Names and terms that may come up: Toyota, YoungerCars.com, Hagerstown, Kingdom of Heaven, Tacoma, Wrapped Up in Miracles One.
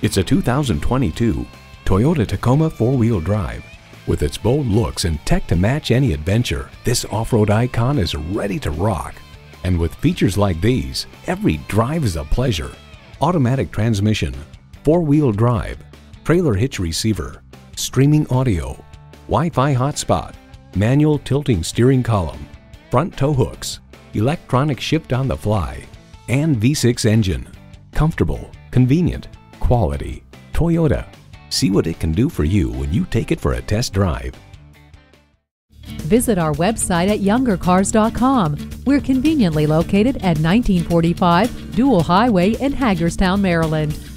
It's a 2022 Toyota Tacoma 4-wheel drive. With its bold looks and tech to match any adventure, this off-road icon is ready to rock. And with features like these, every drive is a pleasure. Automatic transmission, 4-wheel drive, trailer hitch receiver, streaming audio, Wi-Fi hotspot, manual tilting steering column, front tow hooks, electronic shift on the fly, and V6 engine. Comfortable, convenient, quality. Toyota. See what it can do for you when you take it for a test drive. Visit our website at YoungerCars.com. We're conveniently located at 1945 Dual Highway in Hagerstown, Maryland.